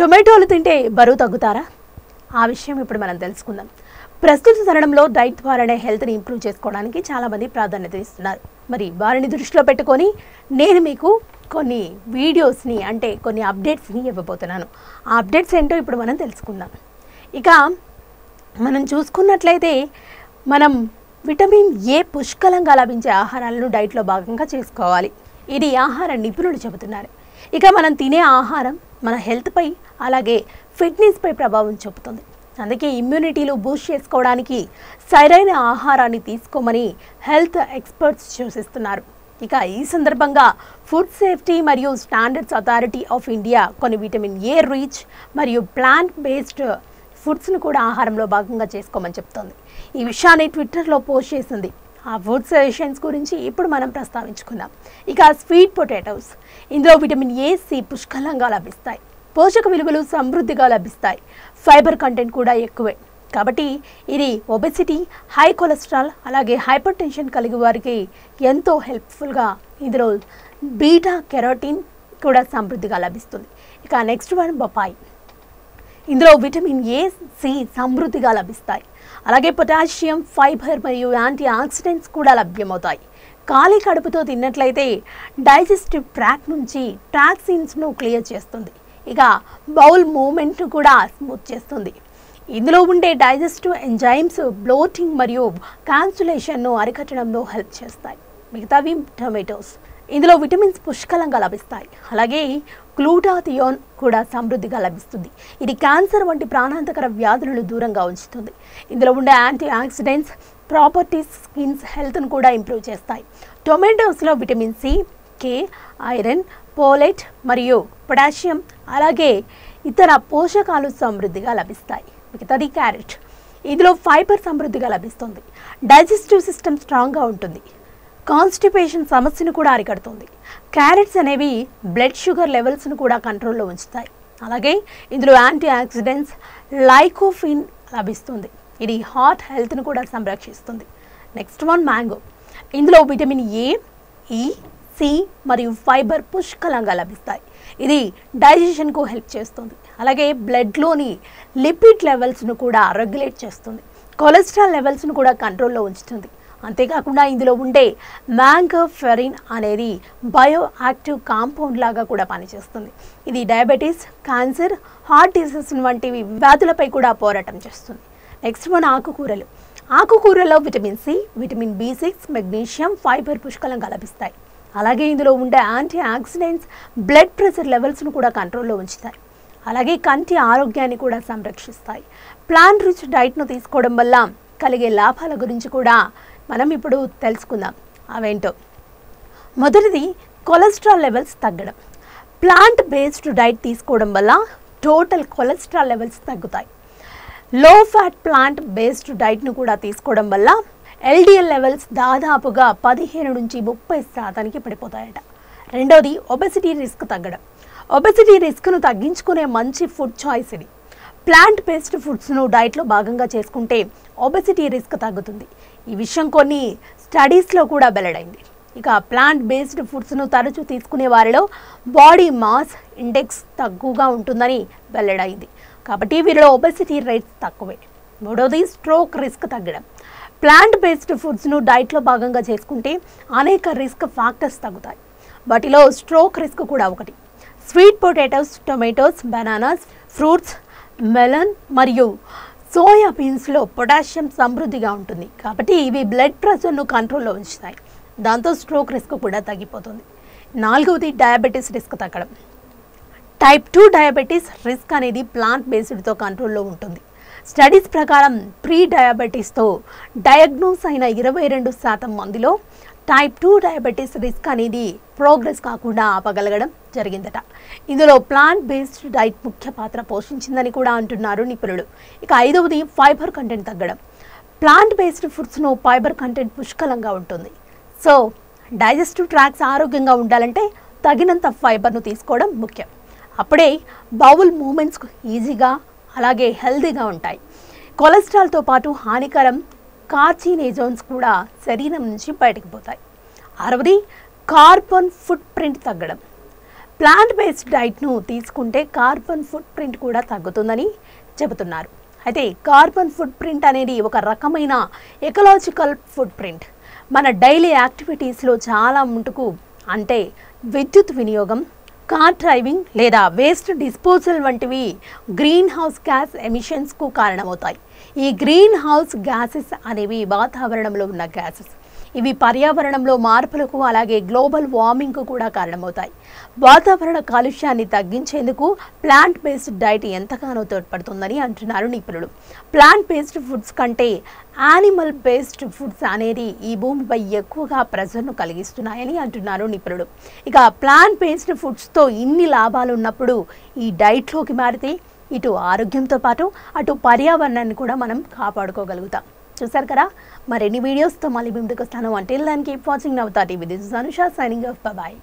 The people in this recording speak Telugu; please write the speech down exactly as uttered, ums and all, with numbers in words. టొమాటోలు తింటే బరువు తగ్గుతారా? ఆ విషయం ఇప్పుడు మనం తెలుసుకుందాం. ప్రస్తుత తరుణంలో డైట్ ద్వారానే హెల్త్ని ఇంప్రూవ్ చేసుకోవడానికి చాలామంది ప్రాధాన్యత ఇస్తున్నారు. మరి వారిని దృష్టిలో పెట్టుకొని నేను మీకు కొన్ని వీడియోస్ని అంటే కొన్ని అప్డేట్స్ని ఇవ్వబోతున్నాను. ఆ అప్డేట్స్ ఏంటో ఇప్పుడు మనం తెలుసుకుందాం. ఇక మనం చూసుకున్నట్లయితే మనం విటమిన్ ఏ పుష్కలంగా లభించే ఆహారాలను డైట్లో భాగంగా చేసుకోవాలి. ఇది ఆహార నిపుణులు చెబుతున్నారు. ఇక మనం తినే ఆహారం మన హెల్త్పై అలాగే ఫిట్నెస్పై ప్రభావం చూపుతుంది. అందుకే ఇమ్యూనిటీలు బూస్ట్ చేసుకోవడానికి సరైన ఆహారాన్ని తీసుకోమని హెల్త్ ఎక్స్పర్ట్స్ సూచిస్తున్నారు. ఇక ఈ సందర్భంగా ఫుడ్ సేఫ్టీ మరియు స్టాండర్డ్స్ అథారిటీ ఆఫ్ ఇండియా కొన్ని విటమిన్ ఏ రిచ్ మరియు ప్లాంట్ బేస్డ్ ఫుడ్స్ను కూడా ఆహారంలో భాగంగా చేసుకోమని చెప్తోంది. ఈ విషయాన్ని ట్విట్టర్లో పోస్ట్ చేసింది. ఆ ఫుడ్ సజెషన్స్ గురించి ఇప్పుడు మనం ప్రస్తావించుకుందాం. ఇక స్వీట్ పొటాటోస్, ఇందులో విటమిన్ ఏ, సి పుష్కలంగా లభిస్తాయి. పోషక విలువలు సమృద్ధిగా లభిస్తాయి. ఫైబర్ కంటెంట్ కూడా ఎక్కువే. కాబట్టి ఇది ఒబెసిటీ, హై కొలెస్ట్రాల్ అలాగే హైపర్ టెన్షన్ కలిగి వారికి ఎంతో హెల్ప్ఫుల్గా. ఇందులో బీటా కెరోటిన్ కూడా సమృద్ధిగా లభిస్తుంది. ఇక నెక్స్ట్ వన్ బొప్పాయి, ఇందులో విటమిన్ ఏ, సి సమృద్ధిగా లభిస్తాయి. అలాగే పొటాషియం, ఫైబర్ మరియు యాంటీ ఆక్సిడెంట్స్ కూడా లభ్యమవుతాయి. ఖాళీ కడుపుతో తిన్నట్లయితే డైజెస్టివ్ ట్రాక్ నుంచి టాక్సిన్స్ను క్లియర్ చేస్తుంది. ఇక బౌల్ మూమెంట్ను కూడా స్మూత్ చేస్తుంది. ఇందులో ఉండే డైజెస్టివ్ ఎంజైమ్స్ బ్లోటింగ్ మరియు కాన్సులేషన్ను అరికట్టడంలో హెల్ప్ చేస్తాయి. మిగతావి టొమాటోస్, ఇందులో విటమిన్స్ పుష్కలంగా లభిస్తాయి. అలాగే గ్లూటాథియోన్ కూడా సమృద్ధిగా లభిస్తుంది. ఇది క్యాన్సర్ వంటి ప్రాణాంతకర వ్యాధులను దూరంగా ఉంచుతుంది. ఇందులో ఉండే యాంటీ ఆక్సిడెంట్స్ ప్రాపర్టీస్ స్కిన్స్ హెల్త్ను కూడా ఇంప్రూవ్ చేస్తాయి. టొమాటోస్లో vitamin C, K, iron, folate మరియు పొటాషియం అలాగే ఇతర పోషకాలు సమృద్ధిగా లభిస్తాయి. మిగతాది క్యారెట్, ఇందులో ఫైబర్ సమృద్ధిగా లభిస్తుంది. డైజెస్టివ్ సిస్టమ్ స్ట్రాంగ్గా ఉంటుంది. కాన్స్టిపేషన్ సమస్యను కూడా అరికడుతుంది. క్యారెట్స్ అనేవి బ్లడ్ షుగర్ లెవెల్స్ను కూడా కంట్రోల్లో ఉంచుతాయి. అలాగే ఇందులో యాంటీ ఆక్సిడెంట్స్ లైకోఫిన్ లభిస్తుంది. ఇది హార్ట్ హెల్త్ను కూడా సంరక్షిస్తుంది. నెక్స్ట్ వన్ మ్యాంగో, ఇందులో విటమిన్ ఏ, ఈ, సి మరియు ఫైబర్ పుష్కలంగా లభిస్తాయి. ఇది డైజెషన్కు హెల్ప్ చేస్తుంది. అలాగే బ్లడ్లోని లిపిడ్ లెవెల్స్ను కూడా రెగ్యులేట్ చేస్తుంది. కొలెస్ట్రాల్ లెవెల్స్ను కూడా కంట్రోల్లో ఉంచుతుంది. అంతేకాకుండా ఇందులో ఉండే మ్యాంగోఫెరిన్ అనేది బయో యాక్టివ్ కాంపౌండ్ లాగా కూడా పనిచేస్తుంది. ఇది డయాబెటీస్, క్యాన్సర్, హార్ట్ డిసీజ్ వంటివి వ్యాధులపై కూడా పోరాటం చేస్తుంది. నెక్స్ట్ వన్ ఆకుకూరలు, ఆకుకూరలో vitamin C, vitamin B six, magnesium, fibre పుష్కలంగా లభిస్తాయి. అలాగే ఇందులో ఉండే యాంటీ ఆక్సిడెంట్స్ బ్లడ్ ప్రెషర్ లెవెల్స్ను కూడా కంట్రోల్లో ఉంచుతాయి. అలాగే కంటి ఆరోగ్యాన్ని కూడా సంరక్షిస్తాయి. ప్లాంట్ రిచ్ డైట్ను తీసుకోవడం వల్ల కలిగే లాభాల గురించి కూడా మనం ఇప్పుడు తెలుసుకుందాం. అవేంటో మొదటిది కొలెస్ట్రాల్ లెవెల్స్ తగ్గడం. ప్లాంట్ బేస్డ్ డైట్ తీసుకోవడం వల్ల టోటల్ కొలెస్ట్రాల్ లెవెల్స్ తగ్గుతాయి. లో ఫ్యాట్ ప్లాంట్ బేస్డ్ డైట్ను కూడా తీసుకోవడం వల్ల ఎల్డిఎల్ లెవెల్స్ దాదాపుగా పదిహేను నుంచి ముప్పై శాతానికి పడిపోతాయట. రెండోది ఒబెసిటీ రిస్క్ తగ్గడం. ఒబెసిటీ రిస్క్ను తగ్గించుకునే మంచి ఫుడ్ చాయిస్ ఇది. ప్లాంట్ బేస్డ్ ఫుడ్స్ను డైట్లో భాగంగా చేసుకుంటే ఒబెసిటీ రిస్క్ తగ్గుతుంది. ఈ విషయం కొన్ని స్టడీస్లో కూడా వెల్లడైంది. ఇక ప్లాంట్ బేస్డ్ ఫుడ్స్ను తరచూ తీసుకునే వారిలో బాడీ మాస్ ఇండెక్స్ తక్కువగా ఉంటుందని వెల్లడైంది. కాబట్టి వీరిలో ఒబెసిటీ రేట్స్ తక్కువే. మూడోది స్ట్రోక్ రిస్క్ తగ్గడం. ప్లాంట్ బేస్డ్ ఫుడ్స్ను డైట్లో భాగంగా చేసుకుంటే అనేక రిస్క్ ఫ్యాక్టర్స్ తగ్గుతాయి. వాటిలో స్ట్రోక్ రిస్క్ కూడా ఒకటి. Sweet potatoes, tomatoes, bananas, fruits, melon మరియు సోయా బీన్స్లో పొటాషియం సమృద్ధిగా ఉంటుంది. కాబట్టి ఇవి బ్లడ్ ప్రెషర్ను కంట్రోల్లో ఉంచుతాయి. దాంతో స్ట్రోక్ రిస్క్ కూడా తగ్గిపోతుంది. నాలుగవది డయాబెటీస్ రిస్క్ తగ్గడం. టైప్ టూ డయాబెటీస్ రిస్క్ అనేది ప్లాంట్ బేస్డ్తో కంట్రోల్లో ఉంటుంది. స్టడీస్ ప్రకారం ప్రీ డయాబెటీస్తో డయాగ్నోస్ అయిన ఇరవై రెండు శాతం మందిలో టైప్ టూ డయాబెటీస్ రిస్క్ అనేది ప్రోగ్రెస్ కాకుండా ఆపగలగడం జరిగిందట. ఇందులో ప్లాంట్ బేస్డ్ డైట్ ముఖ్య పాత్ర పోషించిందని కూడా అంటున్నారు నిపుణులు. ఇక ఐదవది ఫైబర్ కంటెంట్ తగ్గడం. ప్లాంట్ బేస్డ్ ఫుడ్స్ను ఫైబర్ కంటెంట్ పుష్కలంగా ఉంటుంది. సో డైజెస్టివ్ ట్రాక్స్ ఆరోగ్యంగా ఉండాలంటే తగినంత ఫైబర్ను తీసుకోవడం ముఖ్యం. అప్పుడే బౌల్ మూమెంట్స్ ఈజీగా అలాగే హెల్దీగా ఉంటాయి. కొలెస్ట్రాల్తో పాటు హానికరం కార్సినోజెన్స్ కూడా శరీరం నుంచి బయటకు పోతాయి. ఆరవది కార్బన్ ఫుట్ ప్రింట్ తగ్గడం. plant based diet nu teeskunte carbon footprint kuda taggutundani chebutunnaru. Aithe carbon footprint anedi oka rakamaina ecological footprint. Mana daily activities lo chaala muntuku ante vidyut viniyogam, car driving leda waste disposal vantivi greenhouse gas emissions ku kaaranamautai. Ee greenhouse gases anevi vatavaranamlo unna gases. ఇవి పర్యావరణంలో మార్పులకు అలాగే గ్లోబల్ వార్మింగ్ కు కూడా కారణమవుతాయి. వాతావరణ కాలుష్యాన్ని తగ్గించేందుకు ప్లాంట్ బేస్డ్ డైట్ ఎంతగానో తోడ్పడుతుందని అంటున్నారు నిపుణులు. ప్లాంట్ బేస్డ్ ఫుడ్స్ కంటే యానిమల్ బేస్డ్ ఫుడ్స్ అనేది ఈ భూమిపై ఎక్కువగా ప్రెజర్ను కలిగిస్తున్నాయని అంటున్నారు నిపుణులు. ఇక ప్లాంట్ బేస్డ్ ఫుడ్స్తో ఇన్ని లాభాలు ఉన్నప్పుడు ఈ డైట్లోకి మారితే ఇటు ఆరోగ్యంతో పాటు అటు పర్యావరణాన్ని కూడా మనం కాపాడుకోగలుగుతాం. చూసారు కదా, మరిన్ని వీడియోస్తో మళ్ళీ ముందుకు వస్తాను. Until then keep watching Navata T V. This is Anusha signing off. Bye bye.